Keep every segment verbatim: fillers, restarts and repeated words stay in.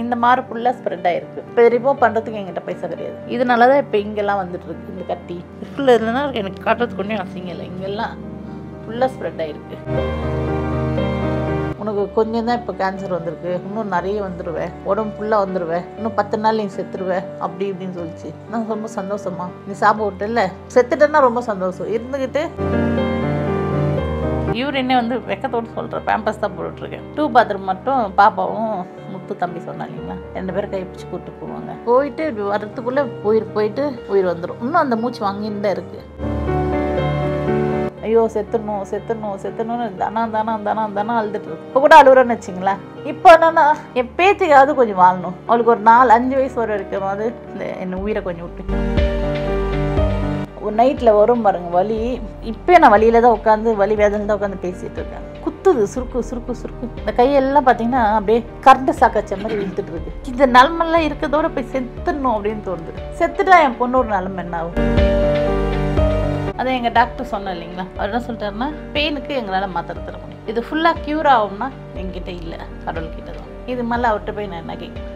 இந்த மாறு புல்லா ஸ்ப்ரெட் ஆயிருக்கு. இப்போ ரிமூவ் பண்ணுறதுக்கு என்கிட்ட பைசா கிடையாது. இதனால தான் இப்போ இங்கெல்லாம் வந்துட்டு இருக்கு. இந்த கட்டி ஃபுல்லாக இருந்ததுன்னா எனக்கு காட்டுறதுக்கு ஒன்றும் அசிங்கம் இல்லை. இங்கெல்லாம் ஃபுல்லாக ஸ்ப்ரெட் ஆயிருக்கு. உனக்கு கொஞ்சம் தான் இப்போ கேன்சர் வந்திருக்கு, இன்னும் நிறைய வந்துடுவேன், உடம்பு ஃபுல்லாக வந்துடுவேன், இன்னும் பத்து நாள் நீ செத்துருவேன் அப்படி இப்படின்னு சொல்லிச்சு. நான் ரொம்ப சந்தோஷமா நீ சாப்பிட்டு இல்லை செத்துட்டேன்னா ரொம்ப சந்தோஷம் இருந்துக்கிட்டு. இவர் என்ன வந்து வெக்கத்தோடு சொல்கிற பேம்பஸ் தான் போட்டுட்ருக்கேன். டூ பாத்ரூம் மட்டும் பாப்பாவும் முத்து தம்பி சொன்னாங்களா ரெண்டு பேரும் கைப்பிடிச்சு கூப்பிட்டு போவாங்க. போயிட்டு வர்றதுக்குள்ளே உயிர் போயிட்டு உயிர் வந்துடும். இன்னும் அந்த மூச்சு வாங்கின்னு தான் இருக்குது. ஐயோ செத்துணும் செத்துணும் செத்துணும்னு தானா தானா தானா தானா அழுதுட்டு இருக்கு. இப்போ கூட அழுகுறோன்னு வச்சிங்களா. இப்போ என்னன்னா என் பேத்திக்காவது கொஞ்சம் வாழணும். அவளுக்கு ஒரு நாலு அஞ்சு வயசு வரை இருக்கும்போது இந்த என்னை உயிரை கொஞ்சம் விட்டு ஒரு நைட்டில் வரும் பாருங்க வலி. இப்போயே நான் வழியில தான் உட்காந்து வலி வேதனை தான் உட்காந்து பேசிகிட்டு இருக்கேன். குத்துது சுருக்கு சுருக்கு சுருக்கு. இந்த கையெல்லாம் பார்த்தீங்கன்னா அப்படியே கரண்ட்டு சாக்கச்ச மாதிரி இழுத்துட்டு இருக்கு. இந்த நிலமெல்லாம் இருக்கிறதோட போய் செத்துடணும் அப்படின்னு தோணுது. செத்துட்டா என் பொண்ணு ஒரு நிலமை என்ன ஆகும். அதை எங்கள் டாக்டர் சொன்ன இல்லைங்களா, அவர் என்ன சொல்லிட்டாருன்னா பெயினுக்கு எங்களால் மாத்திரை தர முடியும், இது ஃபுல்லாக க்யூர் ஆகும்னா எங்கிட்ட இல்லை கடவுள்கிட்ட தான். இது மாதிரிலாம் அவர்கிட்ட போய் நான் என்ன கேட்குறேன்.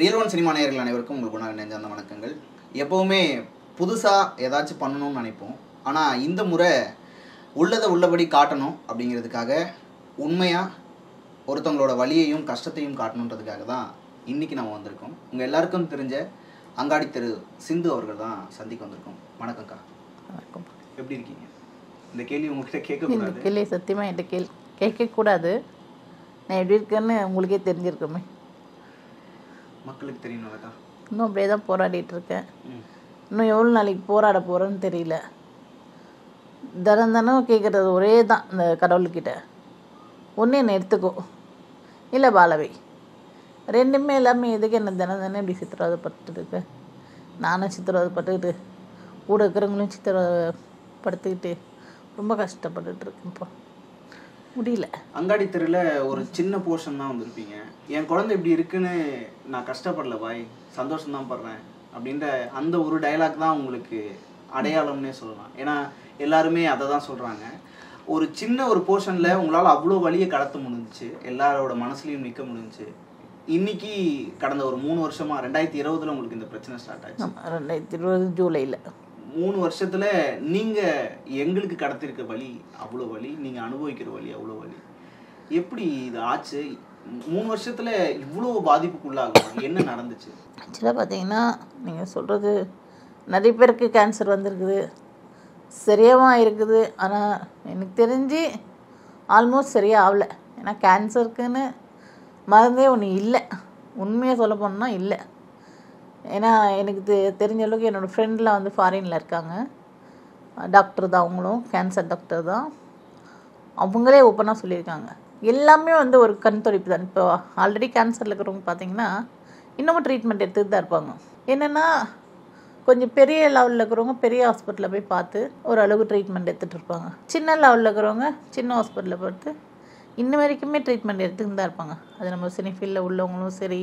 ரியல் ஒன் சினிமா நேயர்கள் அனைவருக்கும் உங்களுக்கு நான் நெஞ்சார்ந்த வணக்கங்கள். எப்போவுமே புதுசாக ஏதாச்சும் பண்ணணும்னு நினைப்போம். ஆனால் இந்த முறை உள்ளதை உள்ளபடி காட்டணும் அப்படிங்கிறதுக்காக உண்மையாக ஒருத்தவங்களோட வலியையும் கஷ்டத்தையும் காட்டணுன்றதுக்காக தான் இன்றைக்கி நம்ம வந்திருக்கோம். உங்கள் எல்லாருக்கும் தெரிஞ்ச அங்காடி தெரு சிந்து அவர்கள் தான் சந்திக்க வந்திருக்கோம். வணக்கம்க்கா. வணக்கம். எப்படி இருக்கீங்க? இந்த கேள்வி உங்கள்கிட்ட கேட்கக்கூடாது. கேள்வி சத்தியமாக என்கிட்ட கேள் கேட்கக்கூடாது. நான் எப்படி இருக்கேன்னு உங்களுக்கே தெரிஞ்சிருக்கோமே. மக்களுக்கு தெரியணும்லக்கா. இன்னும் அப்படியே தான் போராடிட்டு இருக்கேன். இன்னும் எவ்வளோ நாளைக்கு போராட போகிறேன்னு தெரியல. தினம் தினம் கேட்குறது ஒரே தான் இந்த கடவுள்கிட்ட, ஒன்று என்னை எடுத்துக்கோ இல்லை பாலவை, ரெண்டுமே எல்லாமே எதுக்கு என்ன தினம் தினம் இப்படி சித்திரவதைப்பட்டு இருக்கேன். நானும் சித்திரவதைப்பட்டுக்கிட்டு கூட இருக்கிறவங்களையும் சித்திரவதைப்படுத்திக்கிட்டு ரொம்ப கஷ்டப்பட்டுட்டு இருக்கேன். இப்போ முடியல. அங்காடி தெருவில் ஒரு சின்ன போர்ஷன் தான் வந்திருப்பீங்க. என் குழந்தை இப்படி இருக்குன்னு நான் கஷ்டப்படல பாய், சந்தோஷம்தான் படுறேன் அப்படின்ற அந்த ஒரு டைலாக் தான் உங்களுக்கு அடையாளம்னே சொல்லலாம். ஏன்னா எல்லாருமே அதை தான் சொல்கிறாங்க. ஒரு சின்ன ஒரு போர்ஷனில் உங்களால் அவ்வளோ வழியை கடத்த முடிஞ்சிச்சு, எல்லாரோட மனசுலையும் நிற்க முடிஞ்சிச்சு. இன்னைக்கு கடந்த ஒரு மூணு வருஷமாக ரெண்டாயிரத்தி இருபதுல உங்களுக்கு இந்த பிரச்சனை ஸ்டார்ட் ஆச்சு. ரெண்டாயிரத்தி இருபது ஜூலையில் மூணு வருஷத்தில் நீங்கள் எங்களுக்கு கடத்திருக்க வழி அவ்வளோ வழி, நீங்கள் அனுபவிக்கிற வழி அவ்வளோ வழி. எப்படி இது ஆச்சு? மூணு வருஷத்தில் இவ்வளோ பாதிப்புக்குள்ளாகும். என்ன நடந்துச்சு? ஆக்சுவலாக பார்த்தீங்கன்னா நீங்கள் சொல்கிறது நிறைய பேருக்கு கேன்சர் வந்திருக்குது, சரியாகவும் இருக்குது. ஆனால் எனக்கு தெரிஞ்சு ஆல்மோஸ்ட் சரியாக ஆகலை. ஏன்னா கேன்சருக்குன்னு மருந்தே ஒன்று இல்லை, உண்மையாக சொல்ல போனால் இல்லை. ஏன்னா எனக்கு தெ தெரிஞ்ச அளவுக்கு என்னோடய ஃப்ரெண்டில் வந்து ஃபாரினில் இருக்காங்க, டாக்டர் தான், அவங்களும் கேன்சர் டாக்டர் தான். அவங்களே ஓப்பனாக சொல்லியிருக்காங்க. எல்லாமே வந்து ஒரு கண் தொடைப்பு தான். இப்போ ஆல்ரெடி கேன்சரில் இருக்கிறவங்க பார்த்திங்கன்னா இன்னமும் ட்ரீட்மெண்ட் எடுத்துகிட்டு தான் இருப்பாங்க. என்னென்னா கொஞ்சம் பெரிய லெவலில் இருக்கிறவங்க பெரிய ஹாஸ்பிட்டலில் போய் பார்த்து ஓரளவு ட்ரீட்மெண்ட் எடுத்துகிட்டு இருப்பாங்க. சின்ன லெவலில் இருக்கிறவங்க சின்ன ஹாஸ்பிட்டலில் பார்த்து இன்ன வரைக்குமே ட்ரீட்மெண்ட் எடுத்துகிட்டு தான் இருப்பாங்க. அது நம்ம சினி ஃபீல்டில் உள்ளவங்களும் சரி,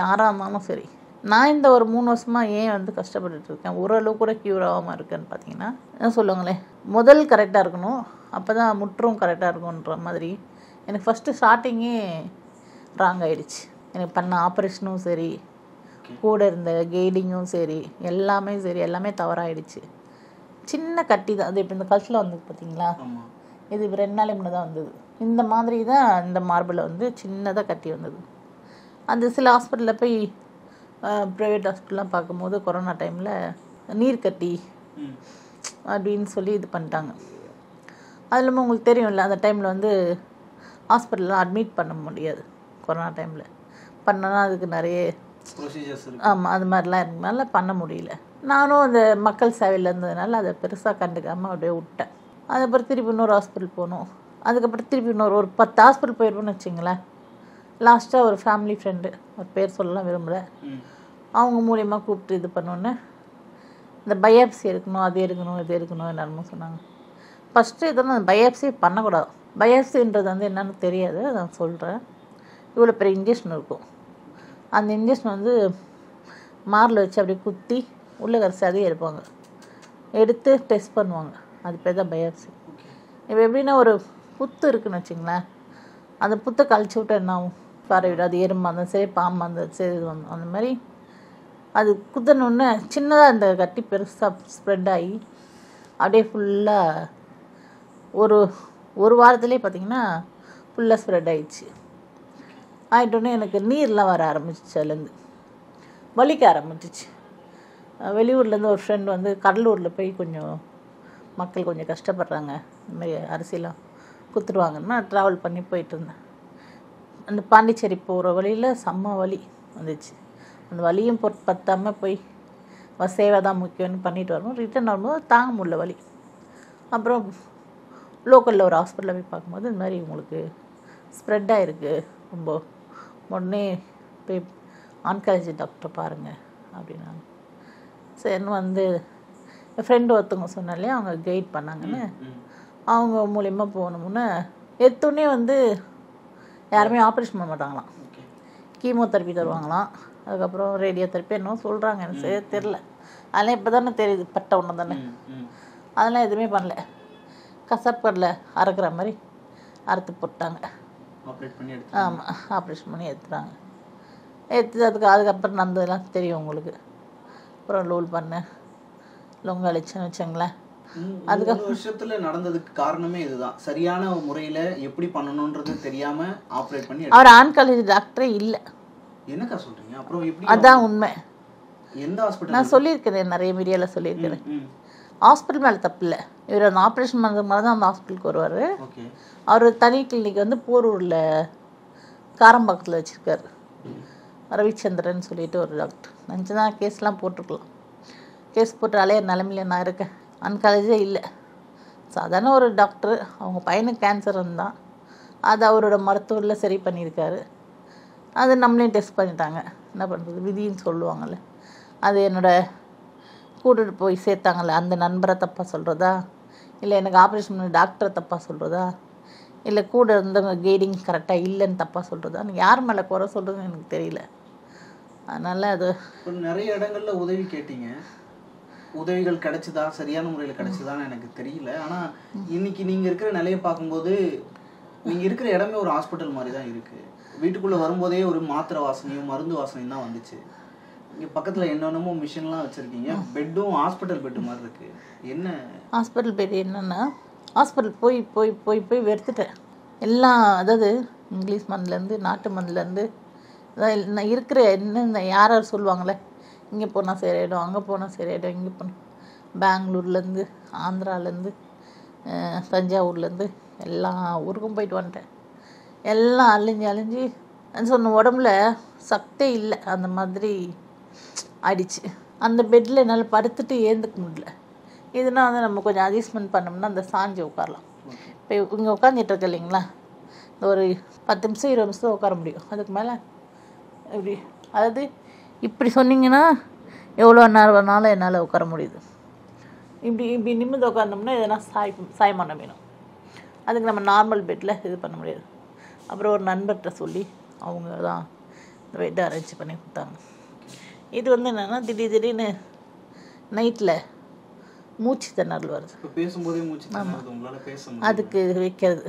யாராக இருந்தாலும் சரி. நான் இந்த ஒரு மூணு வருஷமாக ஏன் வந்து கஷ்டப்பட்டுருக்கேன், ஓரளவு கூட க்யூர் ஆகாமல் இருக்கேன்னு பார்த்தீங்கன்னா என்ன சொல்லுங்களேன், முதல் கரெக்டாக இருக்கணும், அப்போ தான் முற்றும் கரெக்டாக இருக்குன்ற மாதிரி. எனக்கு ஃபஸ்ட்டு ஸ்டார்டிங்கே ராங் ஆகிடுச்சு. எனக்கு பண்ண ஆப்ரேஷனும் சரி, கூட இருந்த கைடிங்கும் சரி, எல்லாமே சரி எல்லாமே தவறாகிடுச்சு. சின்ன கட்டி தான் அது. இப்போ இந்த கழுத்தில் வந்தது பார்த்தீங்களா, இது ரெண்டு நாள் முன்னே தான் வந்தது. இந்த மாதிரி தான் இந்த மார்பில் வந்து சின்னதாக கட்டி வந்தது. அந்த சில ஹாஸ்பிட்டலில் போய் ப்ரைவேட் ஹாஸ்பிட்டல்லாம் பார்க்கும்போது கொரோனா டைமில் நீர் கட்டி அப்படின்னு சொல்லி இது பண்ணிட்டாங்க. அது இல்லாமல் உங்களுக்கு தெரியும்ல, அந்த டைமில் வந்து ஹாஸ்பிட்டல்லாம் அட்மிட் பண்ண முடியாது. கொரோனா டைமில் பண்ணனா அதுக்கு நிறைய ப்ரொசீஜர்ஸ் இருக்குது. ஆமாம், அது மாதிரிலாம் இருந்ததுனால பண்ண முடியல. நானும் அந்த மக்கள் சேவையில் இருந்ததுனால அதை பெருசாக கண்டுக்காமல் அப்படியே விட்டேன். அதுக்கப்புறம் திருப்பி இன்னொரு ஹாஸ்பிட்டல் போகணும், அதுக்கப்புறம் திருப்பி இன்னொரு ஒரு பத்து ஹாஸ்பிட்டல் போயிடுவோன்னு வச்சிங்களேன். லாஸ்ட்டாக ஒரு ஃபேமிலி ஃப்ரெண்டு, ஒரு பேர் சொல்லலாம் விரும்பலை, அவங்க மூலிமா கூப்பிட்டு இது பண்ணோன்னே இந்த பயாப்சி எடுக்கணும், அது எடுக்கணும், இது எடுக்கணும் என்னமோ சொன்னாங்க. ஃபஸ்ட்டு இதெல்லாம் அந்த பயாப்சியே பண்ணக்கூடாது. பயாப்சின்றது வந்து என்னென்னு தெரியாது, நான் சொல்கிறேன். இவ்வளோ பெரிய இன்ஜெக்ஷன் இருக்கும். அந்த இன்ஜெக்ஷன் வந்து மாரில் வச்சு அப்படியே குத்தி உள்ளே கரைச்சி அதையே எடுப்பாங்க. எடுத்து டெஸ்ட் பண்ணுவாங்க. அது பேர் தான் பயாப்சி. இப்போ எப்படின்னா ஒரு புத்து இருக்குன்னு வச்சிங்களேன், அந்த புத்தை கழிச்சு விட்டு என்ன ஆகும்? பறவைடா அது எறும்பா இருந்தாலும் சரி, பாம்பா இருந்தாலும் சரி, இது வந்தோம் அந்த மாதிரி அது குத்தணுன்னு சின்னதாக இந்த கட்டி பெருசாக ஸ்ப்ரெட் ஆகி அப்படியே ஃபுல்லாக ஒரு ஒரு வாரத்துலேயே பார்த்திங்கன்னா ஃபுல்லாக ஸ்ப்ரெட் ஆகிடுச்சு. ஆகிட்டோன்னே எனக்கு நீர்லாம் வர ஆரம்பிச்சிச்சு, அதுலேருந்து வலிக்க ஆரம்பிச்சிச்சு. வெளியூர்லேருந்து ஒரு ஃப்ரெண்ட் வந்து கடலூரில் போய் கொஞ்சம் மக்கள் கொஞ்சம் கஷ்டப்படுறாங்க, இந்தமாதிரி அரிசிலாம் குத்துடுவாங்கன்னா ட்ராவல் பண்ணி போயிட்டு இருந்தேன். அந்த பாண்டிச்சேரி போகிற வழியில் செம்ம வலி வந்துச்சு. அந்த வலியும் பொறுத்து பத்தாமல் போய் சேவை தான் முக்கியம்னு பண்ணிட்டு வரணும். ரிட்டர்ன் வரும்போது தாங்க முடியல வலி. அப்புறம் லோக்கலில் ஒரு ஹாஸ்பிட்டலில் போய் பார்க்கும்போது இந்த மாதிரி உங்களுக்கு ஸ்ப்ரெட் ஆகிருக்கு, ரொம்ப உடனே போய் ஆன்காலஜி டாக்டரை பாருங்கள் அப்படின்னாங்க. சரி இன்னும் வந்து என் ஃப்ரெண்டு ஒருத்தவங்க சொன்னாலே அவங்க கைட் பண்ணாங்கன்னு அவங்க மூலிமா போகணும்னு எடுத்தோடனே வந்து யாருமே ஆப்ரேஷன் பண்ண மாட்டாங்களாம், கீமோ தெரப்பி தருவாங்களாம், அதுக்கப்புறம் ரேடியோ தெரப்பி என்ன சொல்கிறாங்க, எனக்கு சரி தெரில. அதெல்லாம் இப்போ தானே தெரியுது, பட்ட ஒன்று தானே. அதெல்லாம் எதுவுமே பண்ணல, கசாப்பு கடலை அறுக்கிற மாதிரி அறுத்து போட்டாங்க. ஆமாம், ஆப்ரேஷன் பண்ணி எடுத்துட்டாங்க. எடுத்து அதுக்கு அதுக்கப்புறம் நடந்ததெல்லாம் தெரியும் உங்களுக்கு. அப்புறம் லூல் பண்ணேன், லொங்க அழிச்சேன்னு வச்சுங்களேன். அதுக்கு வருஷத்துல நடந்ததுக்கு காரணமே இதுதான், சரியான முறையில எப்படி பண்ணணும்ன்றது தெரியாம ஆபரேட் பண்ணி. அவர் ஆன்காலஜி டாக்டரே இல்ல. என்னக்கா சொல்றீங்க? அப்புறம் எப்படி? அதான் உண்மை. எந்த ஹாஸ்பிடல்? நான் சொல்லியிருக்கேன், நிறைய மீடியால சொல்லியிருக்கேன். ஹாஸ்பிட்டல் மேல தப்பு இல்லை, இவர் அந்த ஆப்ரேஷன் பண்றது மேல தான் அந்த ஹாஸ்பிட்டலுக்கு வருவாரு. அவர் தனி கிளினிக் வந்து போரூர்ல காரம்பாக்கத்துல வச்சிருக்காரு, ரவிச்சந்திரன் சொல்லிட்டு ஒரு டாக்டர். நினச்சினா கேஸ்லாம் போட்டிருக்கலாம், கேஸ் போட்டாலே நிலமையில நான் இருக்கேன். ஆன்காலஜியே இல்லை, சாதாரண ஒரு டாக்டர். அவங்க பையனுக்கு கேன்சர் இருந்தால் அது அவரோட மருத்துவரில் சரி பண்ணியிருக்காரு. அது நம்மளையும் டெஸ்ட் பண்ணிட்டாங்க. என்ன பண்ணுறது, விதின்னு சொல்லுவாங்கள்ல, அது என்னோடய கூட்டிகிட்டு போய் சேர்த்தாங்கள்ல அந்த நண்பரை தப்பாக சொல்கிறதா, இல்லை எனக்கு ஆப்ரேஷன் பண்ண டாக்டரை தப்பாக சொல்கிறதா, இல்லை கூட இருந்தவங்க கைடிங் கரெக்டாக இல்லைன்னு தப்பாக சொல்கிறதான்னு யார் மேலே குறை சொல்கிறதுன்னு எனக்கு தெரியல. அதனால் அது நிறைய இடங்களில் உதவி கேட்டீங்க, உதவிகள் கிடைச்சதா, சரியான முறையில் கிடைச்சதான்னு எனக்கு தெரியல. ஆனால் இன்னைக்கு நீங்கள் இருக்கிற நிலையை பார்க்கும்போது நீங்கள் இருக்கிற இடமே ஒரு ஹாஸ்பிட்டல் மாதிரி தான் இருக்குது. வீட்டுக்குள்ளே வரும்போதே ஒரு மாத்திரை வாசனையும் மருந்து வாசனையும் தான் வந்துச்சு. இங்கே பக்கத்தில் என்னென்னமோ மிஷின்லாம் வச்சுருக்கீங்க, பெட்டும் ஹாஸ்பிட்டல் பெட்டு மாதிரி இருக்குது. என்ன ஹாஸ்பிட்டல் பெட்? என்னென்னா ஹாஸ்பிட்டல் போய் போய் போய் போய் வெறுத்துட்டேன். எல்லாம் அதாவது இங்கிலீஷ் மண்ணிலேருந்து நாட்டு மண்ணிலேருந்து நான் இருக்கிற என்னென்ன யார் யார் சொல்லுவாங்களே, இங்கே போனால் சரியாயிடும், அங்கே போனால் சரியாயிடும், இங்கே போனால் பெங்களூர்லேருந்து ஆந்திராலேருந்து தஞ்சாவூர்லேருந்து எல்லா ஊருக்கும் போயிட்டு வந்துட்டேன். எல்லாம் அழிஞ்சு அழிஞ்சு சொன்ன உடம்புல சக்தே இல்லை, அந்த மாதிரி ஆயிடுச்சு. அந்த பெட்டில் என்னால் படுத்துட்டு ஏந்துக்க முடியல. இதுனா வந்து நம்ம கொஞ்சம் அட்ஜஸ்ட்மெண்ட் பண்ணோம்னா அந்த சாஞ்சி உட்காரலாம். இப்போ இங்கே உட்காந்துட்டு இருக்க இல்லைங்களா, ஒரு பத்து நிமிஷம் இருபது நிமிஷம் உட்கார முடியும், அதுக்கு மேலே இப்படி அதாவது இப்படி சொன்னீங்கன்னா எவ்வளோ நேரம் வேணாலும் என்னால் உட்கார முடியுது. இப்படி இப்படி நிமிந்து உட்காந்தோம்னா எதனா சாய் சாயமான வேணும், அதுக்கு நம்ம நார்மல் பெட்டில் இது பண்ண முடியாது. அப்புறம் ஒரு நண்பர்கிட்ட சொல்லி அவங்க தான் இந்த பெட்டை அரேஞ்ச் பண்ணி கொடுத்தாங்க. இது வந்து என்னென்னா திடீர் திடீர்னு நைட்டில் மூச்சு திணறல் வருது, பேசும்போதே மூச்சு. ஆமாம், அதுக்கு வைக்கிறது.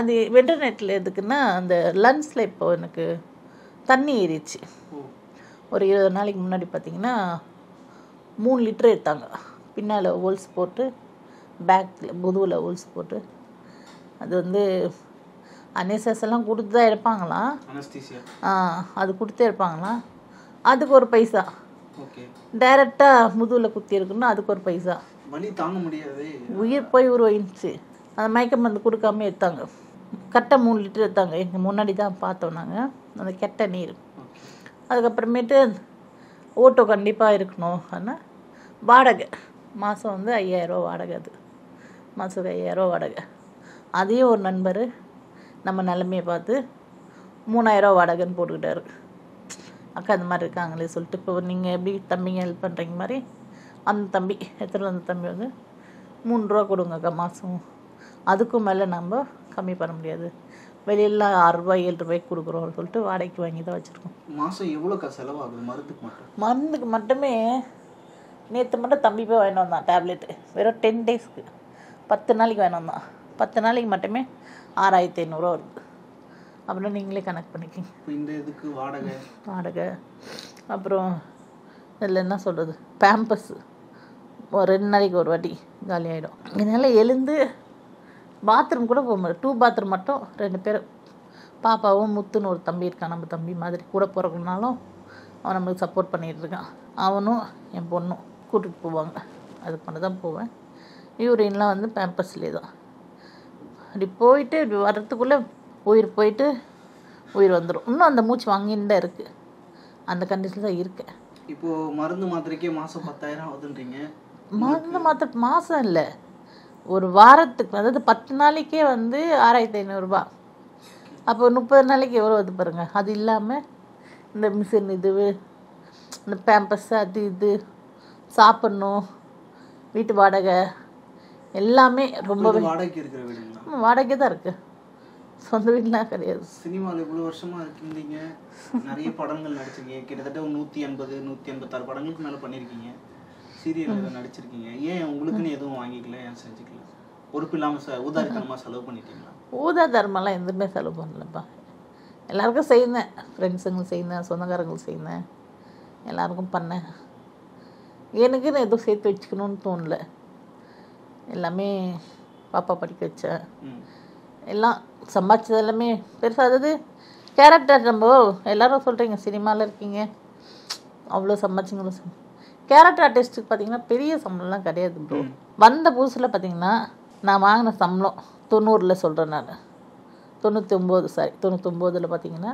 அது வெண்டர் நைட்டில் எதுக்குன்னா அந்த லன்ஸில் இப்போது எனக்கு தண்ணி ஏறிச்சு. ஒரு இருபது நாளைக்கு முன்னாடி பார்த்திங்கன்னா மூணு லிட்டர் எடுத்தாங்க, பின்னால் ஹோல்ஸ் போட்டு பேக்கில் முதுவில் ஹோல்ஸ் போட்டு. அது வந்து அனேசஸ்லாம் கொடுத்து தான் எடுப்பாங்களாம். ஆ, அது கொடுத்தே எடுப்பாங்களாம். அதுக்கு ஒரு பைசா, டைரெக்டாக முதுவில் குத்தி இருக்குன்னா அதுக்கு ஒரு பைசா. தாங்க முடியாது, உயிர் போய் உருவாயிடுச்சு. அந்த மயக்க மருந்து கொடுக்காம எடுத்தாங்க, கட்டை மூணு லிட்டர் எடுத்தாங்க. எங்கள் முன்னாடி தான் பார்த்தோம் நாங்கள் அந்த கெட்ட நீர். அதுக்கப்புறமேட்டு ஓட்டோ கண்டிப்பாக இருக்கணும். ஆனால் வாடகை மாதம் வந்து ஐயாயிரரூவா வாடகை, அது மாதத்துக்கு ஐயாயிரரூவா வாடகை. அதையும் ஒரு நண்பர் நம்ம நிலமையை பார்த்து மூணாயிரரூவா வாடகைன்னு போட்டுக்கிட்டாரு. அக்கா இந்த மாதிரி இருக்காங்களே சொல்லிட்டு, இப்போ நீங்கள் எப்படி தம்பிங்க ஹெல்ப் பண்ணுறீங்க மாதிரி அந்த தம்பி எத்தனை அந்த தம்பி வந்து மூணுரூவா கொடுங்க அக்கா மாதம், அதுக்கும் மேலே நம்ம கம்மி பண்ண முடியாது, வெளியில் ஆறு ரூபாய் ஏழு ரூபாய்க்கு கொடுக்குறோம்னு சொல்லிட்டு வாடகைக்கு வாங்கி தான் வச்சுருக்கோம். மாதம் எவ்வளோக்கா செலவாகுது மருந்துக்கு மட்டும்? மருந்துக்கு மட்டுமே நேத்து மட்டும் தம்பி போய் வாங்கிட்டு வந்தான் டேப்லெட். வெறும் டென் டேஸ்க்கு பத்து நாளைக்கு வாங்கிட்டு வந்தான். பத்து நாளைக்கு மட்டுமே ஆறாயிரத்தி ஐநூறுரூவா வருது. அப்புறம் நீங்களே கனெக்ட் பண்ணிக்கிங்க. இந்த இதுக்கு வாடகை வாடகை அப்புறம் இதில் என்ன சொல்கிறது, பேம்பஸ் ஒரு ரெண்டு நாளைக்கு ஒரு வாட்டி காலியாகிடும். இதனால் எழுந்து பாத்ரூம் கூட போக முடியாது. டூ பாத்ரூம் மட்டும் ரெண்டு பேரும், பாப்பாவும் முத்துன்னு ஒரு தம்பி இருக்கான், நம்ம தம்பி மாதிரி கூட போகிறக்குனாலும் அவன் நம்மளுக்கு சப்போர்ட் பண்ணிகிட்டு இருக்கான். அவனும் என் பொண்ணும் கூட்டிகிட்டு போவாங்க. அது பண்ண தான் போவேன். யூரின்லாம் வந்து பேம்பஸ்லேயே தான். அப்படி போயிட்டு இப்படி வர்றதுக்குள்ளே உயிர் போயிட்டு உயிர் வந்துடும். இன்னும் அந்த மூச்சு வாங்கின்னு தான் இருக்குது. அந்த கண்டிஷன் தான் இருக்கேன். இப்போது மருந்து மாத்திரைக்கே மாதம் பத்தாயிரம் ஆகுதுன்றீங்க. மருந்து மாத்திரை மாதம் இல்லை, ஒரு வாரத்துக்கு, அதாவது பத்து நாளைக்கே வந்து ஆறாயிரத்தி ஐநூறுரூபா. அப்போ முப்பது நாளைக்கு எவ்வளோ வந்து பாருங்கள். அது இல்லாமல் இந்த மிஷின் இது இந்த பேம்பஸ் அது இது சாப்பிட்ணும், வீட்டு வாடகை எல்லாமே ரொம்பவே வாடகைக்கு இருக்கிற வீடு வாடகை தான் இருக்குது. சொந்த வீடுலாம் கிடையாது. சினிமாவில் இவ்வளோ வருஷமாக இருக்கீங்க, நிறைய படங்கள் நடிச்சிருக்கீங்க, கிட்டத்தட்ட நூற்றி எண்பது நூற்றி எண்பத்தாறு படங்களுக்கு மேலே பண்ணியிருக்கீங்க, சீரியல் எதுவும் நடிச்சிருக்கீங்க. ஏன் உங்களுக்குன்னு எதுவும் வாங்கிக்கல, ஏன் செஞ்சுக்கல? பொறுப்பு இல்லாமல் சார் ஊதாரித்தனமாக செலவு பண்ணிட்டீங்களா? ஊதாதரமெல்லாம் எதுவுமே செலவு பண்ணலப்பா. எல்லாருக்கும் செய்தேன், ஃப்ரெண்ட்ஸுங்களும் செய்தேன், சொந்தக்காரங்களும் செய்தேன், எல்லாருக்கும் பண்ணேன். எனக்குன்னு எதுவும் சேர்த்து வச்சுக்கணும்னு தோணலை. எல்லாமே பாப்பா படிக்க வச்சேன், எல்லாம் சம்பாதிச்சது எல்லாமே பெருசாக. அதாவது கேரக்டர் நம்ம எல்லோரும் சொல்கிறீங்க சினிமாவில் இருக்கீங்க அவ்வளோ சம்பாதிச்சிங்களோ. கேரக்டர் ஆர்டிஸ்ட்டுக்கு பார்த்திங்கன்னா பெரிய சம்பளம்லாம் கிடையாது ப்ரோ. வந்த புதுசில் பார்த்திங்கன்னா நான் வாங்கின சம்பளம் தொண்ணூறில் சொல்கிறேன் நான், தொண்ணூற்றி ஒம்பது சாரி தொண்ணூற்றொம்போதில் பார்த்திங்கன்னா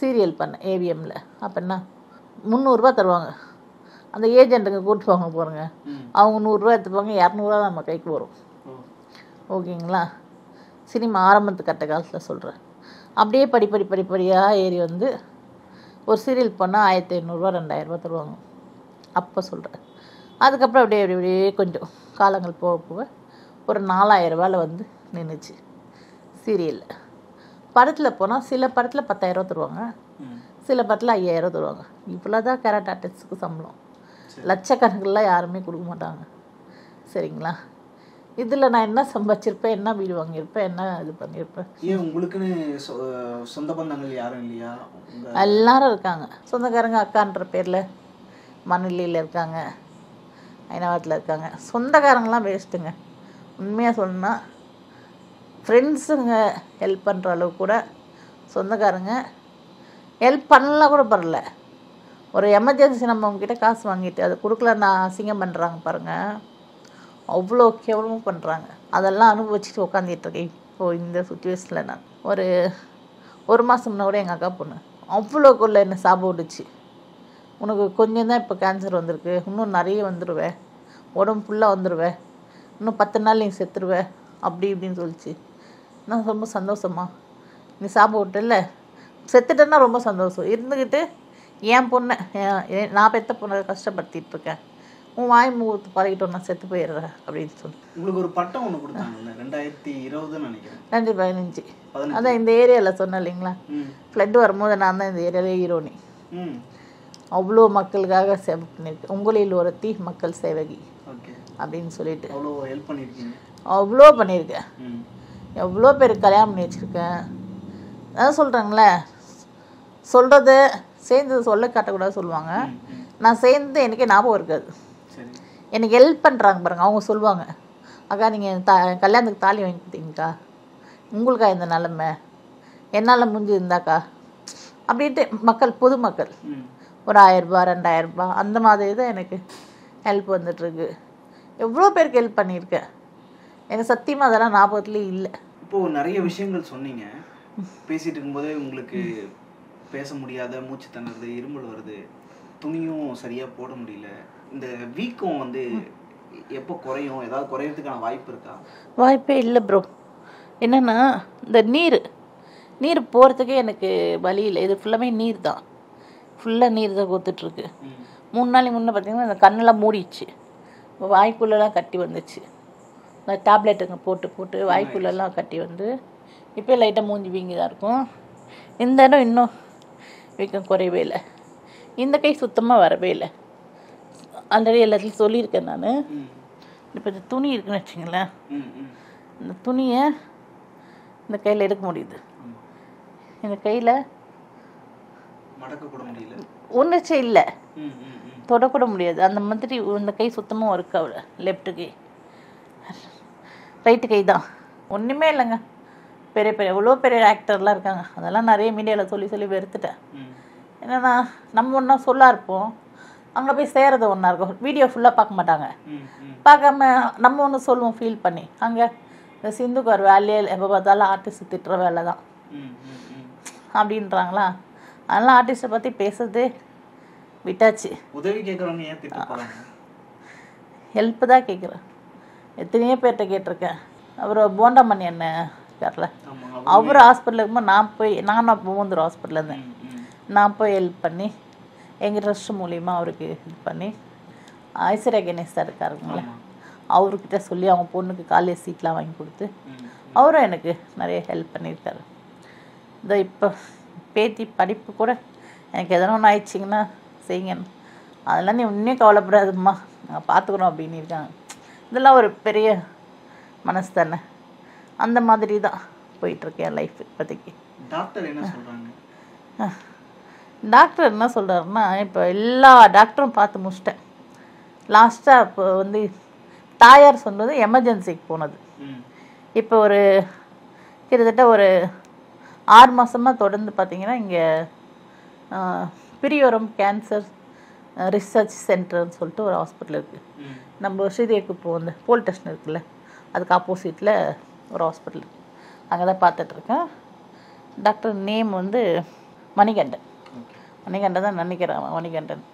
சீரியல் பண்ணேன் ஏவிஎம்மில். அப்போ என்ன முந்நூறுரூவா தருவாங்க. அந்த ஏஜென்ட்டுங்க கூப்பிட்டு வாங்க போகிறேங்க, அவங்க நூறுரூவா எடுத்துப்பாங்க, இரநூறுவா நம்ம கைக்கு வரும். ஓகேங்களா, சினிமா ஆரம்பத்து கட்ட காலத்தில் சொல்கிறேன். அப்படியே படிப்படி படிப்படியாக ஏறி வந்து ஒரு சீரியல் பண்ணால் ஆயிரத்தி ஐநூறுரூவா ரெண்டாயிரரூவா தருவாங்க. அப்போ சொல்கிறேன். அதுக்கப்புறம் அப்படியே அப்படி அப்படியே கொஞ்சம் காலங்கள் போக போக ஒரு நாலாயிரரூவாவில் வந்து நின்றுச்சு சீரியலில். படத்தில் போனால் சில படத்தில் பத்தாயிரரூவா தருவாங்க, சில படத்தில் ஐயாயிரரூவா தருவாங்க. இவ்வளோ தான் கேரட் ஆர்டிஸ்ட்டுக்கு சம்பளம். லட்சக்கணக்கெல்லாம் யாருமே கொடுக்க மாட்டாங்க. சரிங்களா, இதில் நான் என்ன சம்பாதிச்சிருப்பேன், என்ன வீடு வாங்கியிருப்பேன், என்ன இது பண்ணியிருப்பேன்? ஏன் உங்களுக்குன்னு சொந்த பந்தங்கள் யாரும் இல்லையா? எல்லாரும் இருக்காங்க சொந்தக்காரங்க. அக்கான்ற பேரில் மணலியில் இருக்காங்க, ஐநாவத்தில் இருக்காங்க. சொந்தக்காரங்களாம் வேஸ்ட்டுங்க. உண்மையாக சொல்லணும்னா ஃப்ரெண்ட்ஸுங்க ஹெல்ப் பண்ணுற அளவு கூட சொந்தக்காரங்க ஹெல்ப் பண்ணலாம் கூட பரல. ஒரு எமர்ஜென்சி நம்ம அவங்ககிட்ட காசு வாங்கிட்டு அதை கொடுக்கலன்னா அசிங்கம் பண்ணுறாங்க பாருங்கள், அவ்வளோ கேவலமும் பண்ணுறாங்க. அதெல்லாம் அனுபவிச்சுட்டு உட்காந்துட்டுருக்கேன் இப்போது இந்த சுச்சுவேஷனில். நான் ஒரு ஒரு மாதம்னா கூட எங்கள் அக்கா பொண்ணு அவ்வளோக்குள்ளே என்னை சாப்பிடுச்சு. உனக்கு கொஞ்சம் தான் இப்போ கேன்சர் வந்திருக்கு, இன்னும் நிறைய வந்துடுவேன், உடம்பு ஃபுல்லாக வந்துடுவேன், இன்னும் பத்து நாள் நீ செத்துடுவேன் அப்படி இப்படின்னு சொல்லிச்சு. நான் ரொம்ப சந்தோஷமா, நீ சாப்பிட்டுல செத்துட்டேன்னா ரொம்ப சந்தோஷம். இருந்துக்கிட்டு என் பொண்ணை நான் பெற்ற பொண்ணை கஷ்டப்படுத்திகிட்டு இருக்கேன், உன் வாய் முகூர்த்து பழகிட்டோம் நான் செத்து போயிடுறேன் அப்படின்னு சொல்லி. உங்களுக்கு ஒரு பட்டம் ஒன்று கொடுத்தாங்க ரெண்டாயிரத்தி இருபதுன்னு நினைக்கிறேன், ரெண்டு பதினஞ்சு. அதான் இந்த ஏரியாவில் சொன்னேன் இல்லைங்களா, ஃப்ளட் வரும்போது நான் தான் இந்த ஏரியாவிலே ஹீரோனி. அவ்வளோ மக்களுக்காக சேவை பண்ணியிருக்கேன். உங்களில் ஒருத்தி மக்கள் சேவகி அப்படின்னு சொல்லிட்டு அவ்வளோ ஹெல்ப் பண்ணியிருக்கேன், அவ்வளோ பண்ணியிருக்கேன். எவ்வளோ பேருக்கு கல்யாணம் பண்ணி வச்சுருக்கேன். அதான் சொல்கிறாங்களே, சொல்கிறது சேர்ந்தது சொல்ல காட்டக்கூடாது சொல்லுவாங்க. நான் சேர்ந்து எனக்கே ஞாபகம் இருக்காது. எனக்கு ஹெல்ப் பண்ணுறாங்க பாருங்கள், அவங்க சொல்லுவாங்க, அக்கா நீங்கள் தா கல்யாணத்துக்கு தாலி வாங்கி கொடுத்தீங்கக்கா, உங்களுக்கா இந்த நிலமை, என்னால் முடிஞ்சு இருந்தாக்கா அப்படின்ட்டு மக்கள் பொது மக்கள் ஒரு ஆயிரரூபா ரெண்டாயிரரூபா அந்த மாதிரி தான் எனக்கு ஹெல்ப் வந்துட்டுருக்கு. எவ்வளோ பேருக்கு ஹெல்ப் பண்ணியிருக்கேன். எனக்கு சத்தியமாக அதெல்லாம் ஞாபகத்துலேயே இல்லை. இப்போது நிறைய விஷயங்கள் சொன்னீங்க. பேசிகிட்டு இருக்கும்போதே உங்களுக்கு பேச முடியாத, மூச்சு திணறுது, இருமல் வருது, துணியும் சரியாக போட முடியல, இந்த வீக்கம் வந்து எப்போ குறையும், ஏதாவது குறையிறதுக்கான வாய்ப்பு இருக்கா? வாய்ப்பே இல்லை ப்ரோ. என்னென்னா இந்த நீர் நீர் போகிறதுக்கே எனக்கு வழி இல்லை. இது ஃபுல்லாமே நீர் தான், ஃபுல்லாக நீர் தான் கொடுத்துட்ருக்கு. மூணு நாளைக்கு முன்னே பார்த்திங்கன்னா இந்த கண்ணெல்லாம் மூடிச்சு, வாய்க்குள்ளெல்லாம் கட்டி வந்துச்சு. இந்த டேப்லெட்டுங்க போட்டு போட்டு வாய்க்குள்ளெல்லாம் கட்டி வந்து இப்போ லைட்டாக மூஞ்சி வீங்கி தான் இருக்கும். இந்த இடம் இன்னும் வீக்கம் குறையவே இல்லை, இந்த கை சுத்தமாக வரவே இல்லை. ஆல்ரெடி எல்லாத்தையும் சொல்லியிருக்கேன் நான். இப்போ இந்த துணி இருக்குன்னு வச்சுங்களேன், இந்த துணியை இந்த கையில் எடுக்க முடியுது, இந்த கையில் ஒன்றுச்சே இல்லை, தொடக்கூட முடியாது. அந்த மாதிரி இந்த கை சுத்தமாக இருக்கு. அவளை லெஃப்ட்டு கை ரைட்டு கை தான் ஒன்றுமே இல்லைங்க. பெரிய பெரிய எவ்வளோ பெரிய ஆக்டர்லாம் இருக்காங்க, அதெல்லாம் நிறைய மீடியாவில் சொல்லி சொல்லி வெறுத்துட்டேன். என்னென்னா நம்ம ஒன்றா சொல்லா இருப்போம், அங்கே போய் சேர்றது ஒன்றா இருக்கும். வீடியோ ஃபுல்லாக பார்க்க மாட்டாங்க, பார்க்காம நம்ம ஒன்று சொல்லுவோம் ஃபீல் பண்ணி. அங்கே இந்த சிந்துக்கு ஒரு வேலையே எப்போ பார்த்தாலும் ஆர்டிஸ்ட் திட்டுற வேலை தான் அப்படின்றாங்களா. அதெல்லாம் ஆர்டிஸ்ட்டை பற்றி பேசுறது விட்டாச்சு. உதவி கேட்குறவங்க ஹெல்ப்பு தான் கேட்குறேன், எத்தனையோ பேர்கிட்ட கேட்டிருக்கேன். அப்புறம் போண்டாமணி என்ன இருக்கார்ல, அவர் ஹாஸ்பிட்டலுக்கு இருக்கும்போது நான் போய் நானும் அப்போ மூந்தூர் ஹாஸ்பிட்டலில் இருந்தேன். நான் போய் ஹெல்ப் பண்ணி எங்கள் ட்ரஸ்ட் மூலிமா அவருக்கு இது பண்ணி, ஐஸ்வர்யா கணேசா இருக்காருங்களா, அவர்கிட்ட சொல்லி அவங்க பொண்ணுக்கு காலேஜ் சீட்லாம் வாங்கி கொடுத்து அவரும் எனக்கு நிறைய ஹெல்ப் பண்ணியிருக்காரு. இதோ இப்போ பேத்தி படிப்பு கூட எனக்கு எதனா ஒன்று ஆயிடுச்சிங்கன்னா செய்யுங்கன்னு, அதெல்லாம் நீ இன்னும் கவலைப்படாதும்மா நாங்கள் பார்த்துக்குறோம் அப்படின்னு இருக்காங்க. இதெல்லாம் ஒரு பெரிய மனசு தானே. அந்த மாதிரி தான் போயிட்டுருக்கேன் லைஃப் இப்போதைக்கு. டாக்டர் என்ன சொல்கிறாங்க? டாக்டர் என்ன சொல்கிறாருன்னா, இப்போ எல்லா டாக்டரும் பார்த்து முடிச்சிட்டேன். லாஸ்ட்டாக இப்போ வந்து தாயார் சொன்னது எமர்ஜென்சிக்கு போனது. இப்போ ஒரு கிட்டத்தட்ட ஒரு ஆறு மாதமாக தொடர்ந்து பார்த்திங்கன்னா இங்கே பிரியோரம் கேன்சர் ரிசர்ச் சென்டர்னு சொல்லிட்டு ஒரு ஹாஸ்பிட்டல் இருக்குது. நம்ம ஸ்ரீதேவிக்கு இப்போ வந்து போலீஸ் ஸ்டேஷன் இருக்குல்ல, அதுக்கு ஆப்போசிட்டில் ஒரு ஹாஸ்பிட்டல் இருக்குது. அங்கே தான் பார்த்துட்ருக்கேன். டாக்டர் நேம் வந்து மணிகண்டன், மணிகண்டன் தான் நினைக்கிறேன், மணிகண்டன்.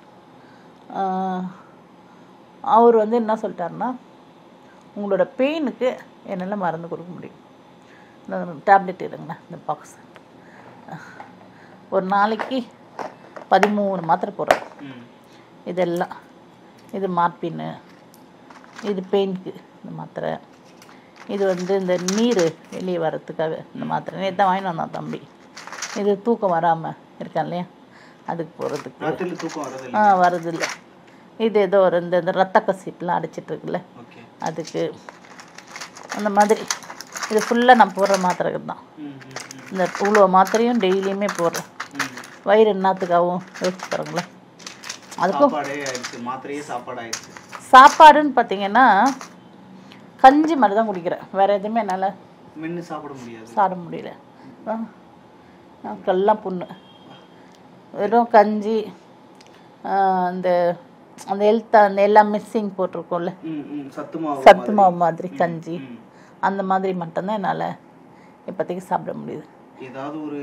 அவர் வந்து என்ன சொல்லிட்டாருன்னா, உங்களோட பெயினுக்கு என்னால் மருந்து கொடுக்க முடியும், டேப்லெட் எடுங்கண்ணா இந்த பாக்ஸ், ஒரு நாளைக்கு பதிமூணு மாத்திரை போடுறோம், இதெல்லாம் இது மார்பின்னு, இது பெயினுக்கு இந்த மாத்திரை, இது வந்து இந்த நீர் வெளியே வர்றதுக்காக இந்த மாத்திரை, நேற்று தான் வாங்கினோம் தான் தம்பி, இது தூக்கம் வராமல் இருக்கான் இல்லையா அதுக்கு போகிறதுக்கு, ஆ வர்றதில்லை, இது ஏதோ ஒரு இந்த இந்த ரத்த கசிப்புலாம் அடிச்சிட்ருக்குல்ல அதுக்கு, அந்த மாதிரி இது ஃபுல்லாக நான் போடுற மாத்திரைக்கு தான். இந்த இவ்வளோ மாத்திரையும் டெய்லியுமே போடுறேன். வயிறு என்னத்துக்காகவும் யோசிச்சு பாருங்களேன். அதுக்கும் சாப்பாடுன்னு பார்த்தீங்கன்னா கஞ்சி மாதிரி தான் குடிக்கிறேன், வேறு எதுவுமே என்னால் மென்று சாப்பிட முடியாது, சாப்பிட முடியல, நாக்கெல்லாம் புண்ணு. வெறும் கஞ்சி, அந்த அந்த ஹெல்த் அந்த எல்லாம் மிக்சிங் போட்டிருக்கோம்ல சத்து மாவு மாதிரி கஞ்சி, அந்த மாதிரி மட்டும்தான் என்னால் இப்போதைக்கு சாப்பிட முடியுது. ஏதாவது ஒரு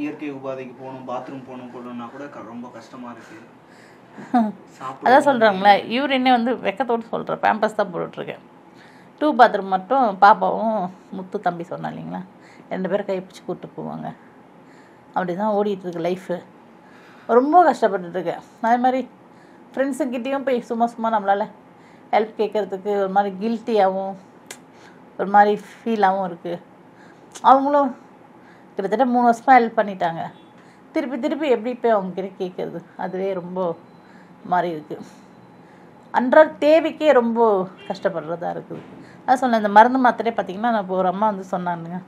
இயற்கை உபாதைக்கு போகணும், பாத்ரூம் போகணும் போகணுன்னா கூட ரொம்ப கஷ்டமாக இருக்குது. அதான் சொல்கிறாங்களே, யூரினே வந்து வெக்கத்தோடு சொல்கிறேன், பேம்பஸ் தான் போட்டுட்ருக்கேன். டூ பாத்ரூம் மட்டும் பாப்பாவும் முத்து தம்பி சொன்னா இல்லைங்களா, ரெண்டு பேரும் கைப்பிடிச்சு கூப்பிட்டு போவாங்க. அப்படி தான் ஓடிட்டுருக்கு லைஃபு. ரொம்ப கஷ்டப்பட்டுருக்கேன். அதே மாதிரி ஃப்ரெண்ட்ஸுக்கிட்டேயும் போய் சும்மா சும்மா நம்மளால் ஹெல்ப் கேட்குறதுக்கு ஒரு மாதிரி கில்ட்டியாகவும் ஒரு மாதிரி ஃபீலாகவும் இருக்குது. அவங்களும் கிட்டத்தட்ட மூணு வருஷமாக ஹெல்ப் பண்ணிட்டாங்க, திருப்பி திருப்பி எப்படி போய் அவங்ககிட்ட கேட்குறது, அதுவே ரொம்ப மாதிரி இருக்குது. அன்றாட தேவைக்கே ரொம்ப கஷ்டப்படுறதா இருக்குது. அதான் சொன்னேன், இந்த மருந்து மாத்திரையே பார்த்திங்கன்னா நான் இப்போ ஒரு அம்மா வந்து சொன்னானுங்க,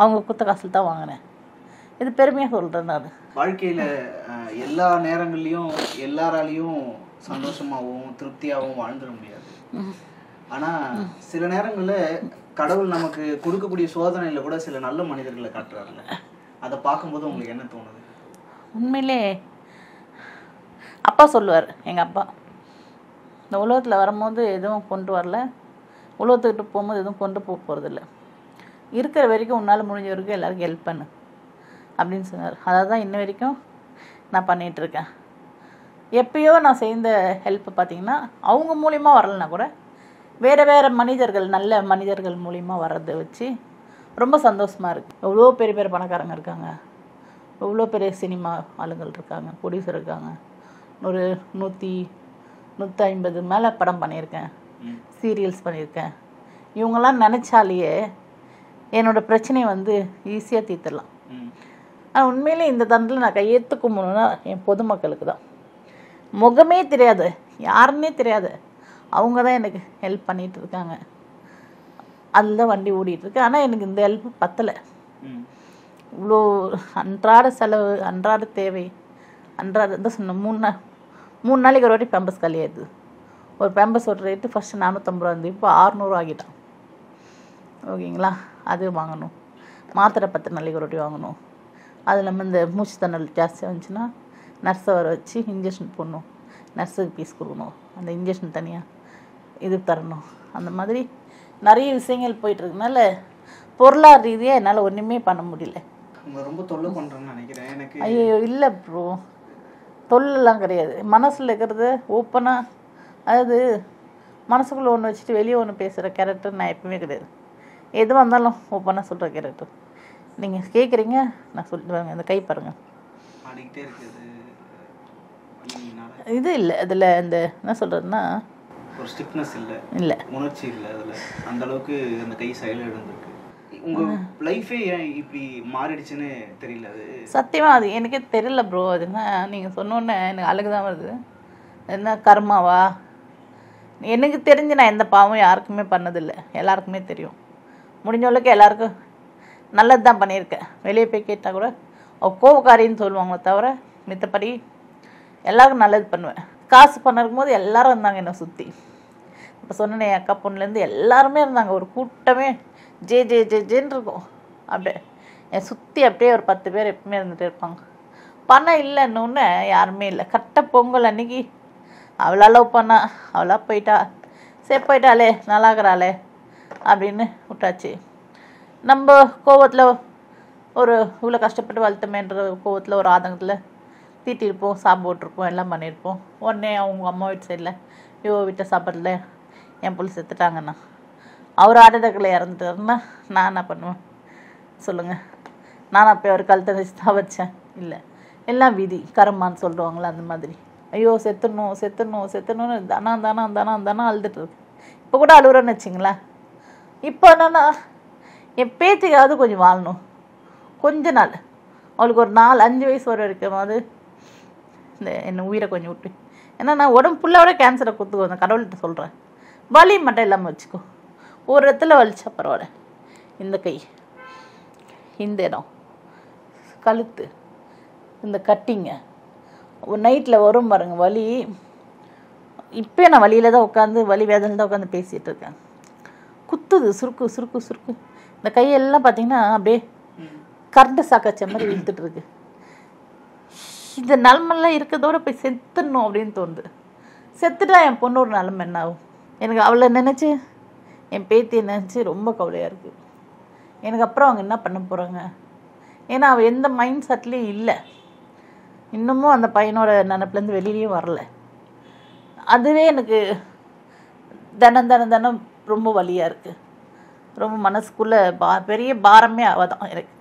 அவங்க குத்த காசில் தான் வாங்கினேன். இது பெருமையாக சொல்கிறேன். நான் வாழ்க்கையில் எல்லா நேரங்கள்லேயும் எல்லாராலையும் சந்தோஷமாகவும் திருப்தியாகவும் வாழ்ந்துட முடியாது. ஆனால் சில நேரங்களில் கடவுள் நமக்கு கொடுக்கக்கூடிய சோதனையில் கூட சில நல்ல மனிதர்களை காட்டுறாருல்ல, அதை பார்க்கும்போது உங்களுக்கு என்ன தோணுது? உண்மையிலே அப்பா சொல்லுவார், எங்கள் அப்பா இந்த உலகத்தில் வரும்போது எதுவும் கொண்டு வரல, உலகத்துக்கிட்ட போகும்போது எதுவும் கொண்டு போக போகிறதில்ல, இருக்கிற வரைக்கும் உன்னால் முடிஞ்ச வரைக்கும் எல்லாருக்கும் ஹெல்ப் பண்ணு அப்படின்னு சொன்னார். அதை தான் இன்ன வரைக்கும் நான் பண்ணிகிட்ருக்கேன். எப்பயோ நான் செய்த ஹெல்ப்பு பார்த்திங்கன்னா அவங்க மூலிமா வரலைன்னா கூட வேறு வேறு மனிதர்கள் நல்ல மனிதர்கள் மூலிமா வர்றதை வச்சு ரொம்ப சந்தோஷமாக இருக்குது. எவ்வளோ பெரிய பேர் பணக்காரங்க இருக்காங்க, எவ்வளோ பெரிய சினிமா ஆளுங்கள் இருக்காங்க, ப்ரொடியூசர் இருக்காங்க. ஒரு நூற்றி நூற்றி ஐம்பது மேலே படம் பண்ணியிருக்கேன், சீரியல்ஸ் பண்ணியிருக்கேன். இவங்கெல்லாம் நினச்சாலேயே என்னோடய பிரச்சனையை வந்து ஈஸியாக தீர்த்துடலாம். ஆனால் உண்மையிலே இந்த தண்டத்தில் நான் கையெழுத்து கும்பிடணுன்னா என் பொதுமக்களுக்கு தான். முகமே தெரியாது யாருன்னே தெரியாது. அவங்க தான் எனக்கு ஹெல்ப் பண்ணிட்டு இருக்காங்க. அதுதான் வண்டி ஓடிட்டு இருக்கு. ஆனால் எனக்கு இந்த ஹெல்ப் பத்தலை. இவ்வளோ அன்றாட செலவு, அன்றாட தேவை, அன்றாட தான் சொன்னேன். மூணு நாள் மூணு நாளைக்கு ஒரு வாட்டி பேம்பஸ் காலியாகுது. ஒரு பேம்பஸ் ஒரு ரேட்டு ஃபஸ்ட்டு நானூற்றம்பது ரூபா இருந்தது, இப்போ அறுநூறுவா ஆகிட்டான். ஓகேங்களா, அது வாங்கணும். மாத்திரை பத்து நாளைக்கு ஒரு வாட்டி வாங்கணும். அது இல்லாமல் இந்த மூச்சு தண்ணல் ஜாஸ்தியாக இருந்துச்சுன்னா நர்ஸை வர வச்சு இன்ஜெக்ஷன் போடணும், நர்ஸுக்கு பீஸ் கொடுக்கணும், அந்த இன்ஜெக்ஷன் தனியாக இது தரணும். அந்த மாதிரி நிறைய விஷயங்கள் போயிட்டுருக்குனால பொருளாதார ரீதியாக என்னால் ஒன்றுமே பண்ண முடியல. ரொம்ப தொல்லை பண்ணுறேன்னு நினைக்கிறேன் எனக்கு. ஐயோ இல்லை ப்ரோ, தொல்லெல்லாம் கிடையாது. மனசில் இருக்கிறத ஓப்பனாக, அதாவது மனசுக்குள்ளே ஒன்று வச்சுட்டு வெளியே ஒன்று பேசுகிற கேரக்டர் நான் எப்பவுமே கிடையாது. எதுவாக இருந்தாலும் ஓப்பனாக சொல்கிற கேரக்டர். நீங்கள் கேட்குறீங்க, நான் சொல்லுவாங்க. அந்த கை பாருங்கள், இது இல்லை, அதில் அந்த என்ன சொல்கிறதுன்னா ஒரு ஸ்டிஃப்னஸ் இல்லை, இல்லை உணர்ச்சி இல்லை, அதில் அந்த அளவுக்கு அந்த கை சைலண்ட் இருந்திருக்கு. உங்கள் லைஃபே ஏன் இப்படி மாறிடுச்சுன்னு தெரியல. அது சத்தியமாக அது எனக்கே தெரியல ப்ரோ. அதுன்னா நீங்கள் சொன்னோன்னே எனக்கு அழகு தான் வருது. என்ன கர்மாவா? எனக்கு தெரிஞ்சு நான் எந்த பாவம் யாருக்குமே பண்ணதில்லை. எல்லாருக்குமே தெரியும், முடிஞ்சவளுக்கு எல்லாருக்கும் நல்லது தான் பண்ணியிருக்கேன். வெளியே போய் கேட்டால் கூட கோவக்காரின்னு சொல்லுவாங்களே தவிர மித்தபடி எல்லாருக்கும் நல்லது பண்ணுவேன். காசு பண்ண இருக்கும்போது எல்லோரும் இருந்தாங்க என்னை சுற்றி. இப்போ சொன்னேன், என் அக்கா பொண்ணுலேருந்து எல்லாருமே இருந்தாங்க. ஒரு கூட்டமே ஜே ஜே ஜே ஜேன்னு இருக்கும். அப்படியே என் சுற்றி அப்படியே ஒரு பத்து பேர் எப்பவுமே இருந்துகிட்டே இருப்பாங்க. பணம் இல்லைன்னு யாருமே இல்லை. கரெக்டாக பொங்கல் அன்றைக்கி அவளா லவ் பண்ணா, அவளா போயிட்டா, சரி போயிட்டாலே நல்லாக்குறாளே அப்படின்னு விட்டாச்சு. நம்ம கோவத்தில் ஒரு இவ்வளோ கஷ்டப்பட்டு வளர்த்தமேன்ற கோவத்தில் ஒரு ஆதங்கத்தில் தீட்டியிருப்போம், சாப்பிட்டுருப்போம், எல்லாம் பண்ணியிருப்போம். உடனே அவங்க அம்மா வீட்டு சைடில் ஐயோ வீட்டை சாப்பிடல, என் பிள்ளை செத்துட்டாங்கண்ணா, அவர் ஆட்டடக்கில் இறந்துட்டாருன்னா நான் என்ன பண்ணுவேன் சொல்லுங்கள்? நான் அப்போ அவர் கழுத்தை வச்சு தான் வச்சேன். இல்லை, எல்லாம் விதி கரமான்னு சொல்லுவாங்களே அந்த மாதிரி. ஐயோ செத்துடணும் செத்துடணும் செத்துடணும்னு தானா தானா தானா தானா அழுதுட்டு இருக்கு. இப்போ கூட அழுகுறேன்னு வச்சிங்களேன். இப்போ என்னன்னா என் பேத்திக்காவது கொஞ்சம் வாழணும். கொஞ்ச நாள் அவளுக்கு ஒரு நாலு அஞ்சு வயசு வரை இருக்கும்போது இந்த என்னை உயிரை கொஞ்சம் விட்டு, ஏன்னா நான் உடம்பு ஃபுல்லாவோட கேன்சரை கொடுத்துக்கோ, நான் கடவுள்கிட்ட சொல்கிறேன். வலி மட்டும் இல்லாமல் வச்சுக்கோ. ஒரு இடத்துல வலிச்சா பரவாயில்ல, இந்த கை, இந்த இடம், கழுத்து, இந்த கட்டிங்க, நைட்டில் வரும் பாருங்க வலி. இப்போயே நான் வலியில் தான் உட்காந்து, வலி வேதனையில் தான் உட்காந்து பேசிகிட்டு இருக்கேன். குத்துது, சுருக்கு சுருக்கு சுருக்கு. இந்த கையெல்லாம் பார்த்தீங்கன்னா அப்படியே கரண்ட்டு சாக்கச்ச மாதிரி இழுத்துட்டு இருக்கு. இந்த நிலமெல்லாம் இருக்கிறதோட போய் செத்துடணும் அப்படின்னு தோணுது. செத்துட்டா என் பொண்ணோட நிலமை என்ன ஆகும்? எனக்கு அவளை நினச்சி, என் பேத்தியை நினச்சி ரொம்ப கவலையாக இருக்குது எனக்கு. அப்புறம் அவங்க என்ன பண்ண போகிறாங்க? ஏன்னா அவள் எந்த மைண்ட் செட்லேயும் இல்லை. இன்னமும் அந்த பையனோட நினப்புலேருந்து வெளியிலையும் வரலை. அதுவே எனக்கு தினம் தினம் தினம் ரொம்ப வலியாக இருக்குது. ரொம்ப மனசுக்குள்ளே பா பெரிய பாரமே அவள் தான் எனக்கு.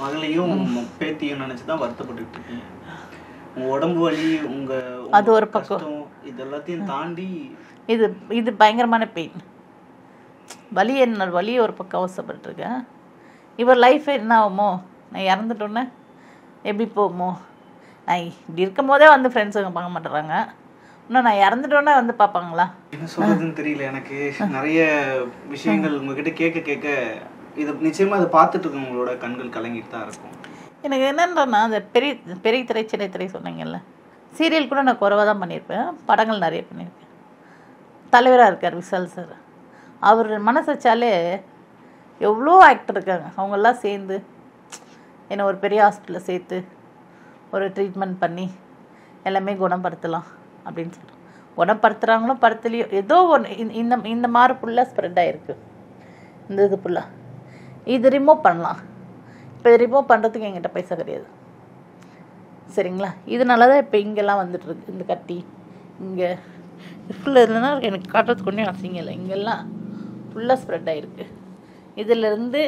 மகளையும் பேத்தியும் நினச்சி தான் வருத்தப்பட்டு உங்கள் உடம்பு வலி, உங்கள் அது ஒரு பக்கம், இது எல்லாத்தையும் தாண்டி இது இது பயங்கரமான பெயின். வலி என்ன வலி ஒரு பக்கம் அவசப்பட்டுருக்கேன். இவர் லைஃப் என்ன ஆகுமோ, நான் இறந்துட்டோன்னே எப்படி போகுமோ? நான் இப்படி இருக்கும் போதே வந்து ஃப்ரெண்ட்ஸுங்க பார்க்க மாட்டுறாங்க, இன்னும் நான் இறந்துட்டோன்னே வந்து பார்ப்பாங்களா? என்ன சொல்கிறதுன்னு தெரியல எனக்கு. நிறைய விஷயங்கள் உங்ககிட்ட கேட்க கேட்க இது நிச்சயமாக அதை பார்த்துட்டு இருக்கு, உங்களோட கண்கள் கலங்கிட்டு தான் இருக்கும். எனக்கு என்னன்றனா அந்த பெரிய பெரிய திரை சிறை திரை சொன்னீங்கல்ல, சீரியல் கூட நான் குறைவாக தான் பண்ணியிருப்பேன், படங்கள் நிறைய பண்ணியிருப்பேன். தலைவராக இருக்கார் விசால் சார். அவர் மனசு வச்சாலே எவ்வளோ ஆக்டர் இருக்காங்க, அவங்கெல்லாம் சேர்ந்து என்னை ஒரு பெரிய ஹாஸ்பிட்டலில் சேர்த்து ஒரு ட்ரீட்மெண்ட் பண்ணி எல்லாமே குணப்படுத்தலாம் அப்படின்னு சொல்கிறேன். குணப்படுத்துகிறாங்களோ படுத்தலையோ ஏதோ ஒன்று இந்த இந்த மாதிரி ஃபுல்லாக ஸ்ப்ரெட் ஆகிருக்கு. இந்த இது ஃபுல்லாக இது ரிமூவ் பண்ணலாம். இப்போ இது ரிமூவ் பண்ணுறதுக்கு என்கிட்ட பைசா கிடையாது, சரிங்களா? இதனால தான் இப்போ இங்கெல்லாம் வந்துட்டுருக்கு இந்த கட்டி. இங்கே ஃபுல்லாக இருந்ததுன்னா எனக்கு காட்டுறதுக்கு ஒன்றும் அசிங்கம் இல்லை. இங்கெல்லாம் ஃபுல்லாக ஸ்ப்ரெட் ஆகிருக்கு. இதிலேருந்து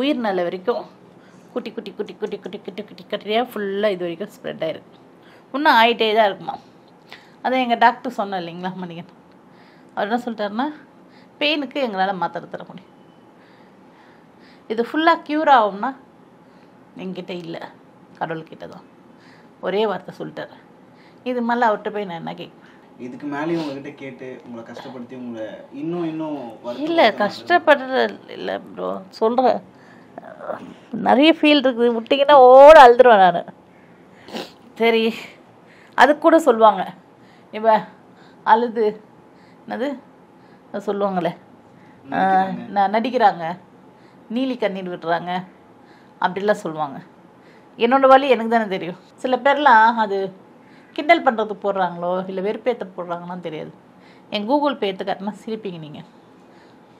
உயிர் நல்ல வரைக்கும் குட்டி குட்டி குட்டி குட்டி குட்டி குட்டி குட்டி கட்டியாக ஃபுல்லாக இது வரைக்கும் ஸ்ப்ரெட் ஆகிருக்கு. இன்னும் ஆகிட்டே தான் இருக்குமா. அதை எங்கள் டாக்டர் சொன்னார் இல்லைங்களா மணிகன், அவர் என்ன சொல்லிட்டாருன்னா பெயினுக்கு எங்களால் மாத்திரை தர முடியும், இது ஃபுல்லாக க்யூர் ஆகும்னா எங்கிட்ட இல்லை, கடவுள்கிட்ட தான். ஒரே வார்த்தை சொல்லிட்டார். இது மேலே அவர்கிட்ட போய் நான் என்ன கேட்குறேன்? இதுக்கு மேலே உங்ககிட்ட கேட்டு உங்களை கஷ்டப்படுத்தி உங்களை இன்னும் இன்னும் இல்ல கஷ்டப்படுறது இல்ல bro சொல்றேன் நிறைய ஃபீல் இருக்குது விட்டீங்கன்னா ஓட அழுதுறேன் நான் சரி அது கூட சொல்வாங்க இப்ப அழுது என்னது சொல்வாங்களே நடிக்குறாங்க நீலி கண்ணீர் விடுறாங்க அப்படிலாம் சொல்வாங்க என்னோட வலி எனக்கு தான தெரியும் சில பேர்லாம் அது கிண்டல் பண்றது போறாங்களோ இல்ல வெறுப்பேத்த போறாங்களோ தெரியாது என் கூகுள் பே ஏத்த காரணமா சிரிப்பீங்க நீங்க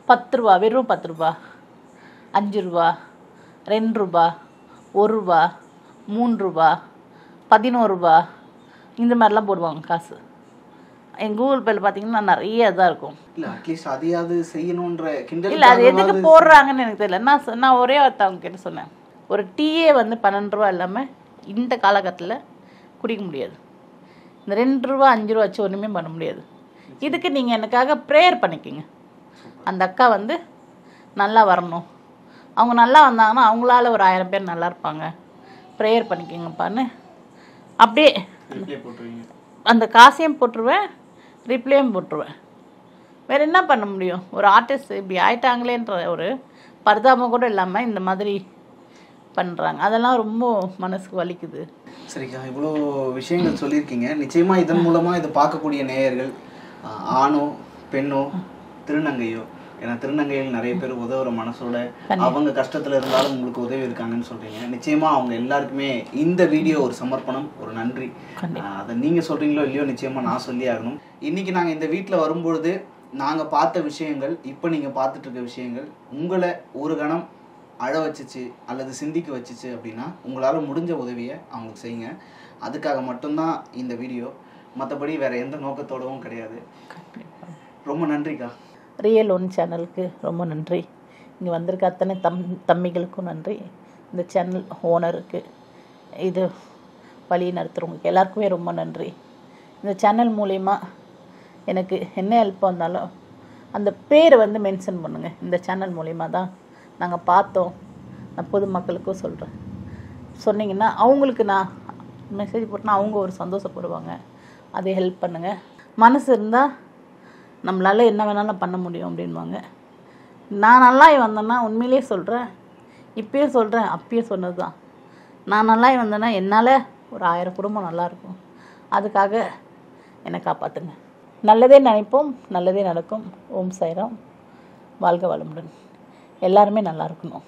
பத்து ரூபாய் வெறும் பத்து ரூபாய் அஞ்சு ரூபாய் ரெண்டு ரூபாய் ஒரு ரூபாய் மூணு ரூபாய் பதினொரு ரூபாய் இந்த மாதிரி எல்லாம் போடுவாங்க காசு என் கூகுள் பேல பாத்தீங்கன்னா நிறைய அதா இருக்கும் இல்ல at least அதையாவது செய்யணும்ன்ற கிண்டல் இல்ல அது எதுக்கு போறாங்கன்னு எனக்கு தெரியல நான் நான் ஒரே வார்த்தைக்கு என்ன சொன்னேன் ஒரு டீயே வந்து பன்னெண்டு ரூபாய் இல்லாம இந்த காலகட்டத்துல குடிக்க முடியாது இந்த ரெண்டு ரூபாய் அஞ்சு ரூபாய் வச்சு ஒண்ணுமே பண்ண முடியாது இதுக்கு நீங்க எனக்காக பிரேயர் பண்ணிக்கங்க அந்த அக்கா வந்து நல்லா வரணும் அவங்க நல்லா வந்தாங்கன்னா அவங்களால ஒரு ஆயிரம் பேர் நல்லா இருப்பாங்க பிரேயர் பண்ணிக்கங்க பான்னு அப்படியே ரிப்ளை போடுவீங்க அந்த காசியம் போடுறேன் ரிப்ளையும் போடுறேன் வேற என்ன பண்ண முடியும் ஒரு ஆர்டிஸ்ட் இப்படி ஆயிட்டாங்களேன்ற ஒரு பரதாபம் கூட இல்லாம இந்த மாதிரி பண்றாங்க அதெல்லாம் ரொம்ப மனசுக்கு வலிக்குது சரிக்கா இவ்ளோ விஷயங்கள் சொல்லிருக்கீங்க நிச்சயமா இதன் மூலமா இது பார்க்கக்கூடிய நேயர்கள் ஆணோ பெண்ணோ திருநங்கையோ ஏனா திருநங்கைகள் நிறைய பேர் உதவுற மனசோட அவங்க கஷ்டத்துல இருந்தாலும் உங்களுக்கு உதவி இருக்காங்கன்னு சொல்றீங்க நிச்சயமா அவங்க எல்லாருக்குமே இந்த வீடியோ ஒரு சமர்ப்பணம் ஒரு நன்றி அத நீங்க சொல்றீங்களோ இல்லையோ நிச்சயமா நான் சொல்லி ஆகணும் இன்னைக்கு நாங்க இந்த வீட்ல வரும்போது நாங்க பார்த்த விஷயங்கள் இப்போ நீங்க பார்த்துட்டு இருக்க விஷயங்கள் உங்களை ஒரு கணம் அழ வச்சிச்சு அல்லது சிந்திக்க வச்சிச்சு அப்படினா உங்களால முடிஞ்ச உதவியை அவங்களுக்கு செய்யுங்க அதுக்காக மட்டும் தான் இந்த வீடியோ மத்தபடி வேற எந்த நோக்கத்தோடவும் கிடையாது ரொம்ப நன்றிக்கா ரியல் ஒன் சேனலுக்கு ரொம்ப நன்றி இங்க வந்திருக்க அத்தனை தம்பிகளுக்கு நன்றி இந்த சேனல் ஓனருக்கு இது வழி நடத்துறவங்க எல்லாருக்குமே ரொம்ப நன்றி இந்த சேனல் மூலமா எனக்கு என்ன ஹெல்ப் பண்ணாலும் அந்த பேர் வந்து மென்ஷன் பண்ணுங்க இந்த சேனல் மூலமா தான் நாங்க பார்த்தோம் நான் பொது மக்களுக்கு சொல்றேன் சொன்னீங்கன்னா அவங்களுக்கு நான் மெசேஜ் போட்டனா அவங்க ஒரு சந்தோஷப்படுவாங்க அதை ஹெல்ப் பண்ணுங்க மனசு இருந்தா நம்மளால என்ன வேணாலும் பண்ண முடியும் அப்படினுவாங்க நான் நல்லா வந்தேன்னா உண்மையிலேயே சொல்றேன் இப்பவே சொல்றேன் அப்பவே சொன்னதுதான் நான் நல்லா வந்தேன்னா என்னால ஒரு ஆயிரம் குடும்பம் நல்லா இருக்கும் அதுக்காக என்ன காப்பாத்துங்க நல்லதே நினைப்போம் நல்லதே நடக்கும் ஓம் சாய்ராம் வாழ்க வளமுடன் எல்லாரும் நல்லா இருக்கணும்